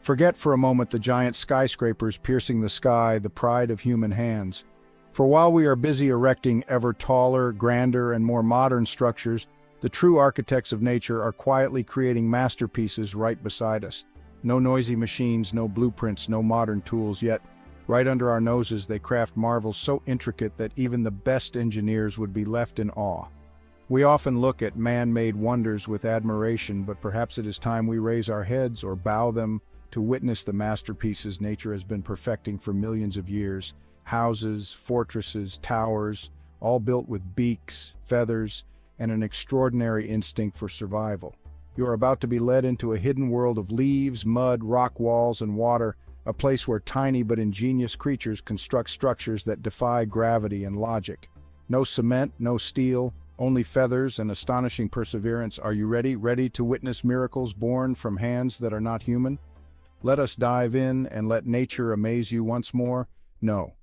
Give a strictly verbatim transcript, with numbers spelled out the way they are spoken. Forget for a moment the giant skyscrapers piercing the sky, the pride of human hands. For while we are busy erecting ever taller, grander, and more modern structures, the true architects of nature are quietly creating masterpieces right beside us. No noisy machines, no blueprints, no modern tools, yet right under our noses they craft marvels so intricate that even the best engineers would be left in awe. We often look at man-made wonders with admiration, but perhaps it is time we raise our heads or bow them to witness the masterpieces nature has been perfecting for millions of years. Houses, fortresses, towers, all built with beaks, feathers, and an extraordinary instinct for survival. You are about to be led into a hidden world of leaves, mud, rock walls, and water, a place where tiny but ingenious creatures construct structures that defy gravity and logic. No cement, no steel, only feathers and astonishing perseverance. Are you ready? Ready to witness miracles born from hands that are not human? Let us dive in and let nature amaze you once more? No,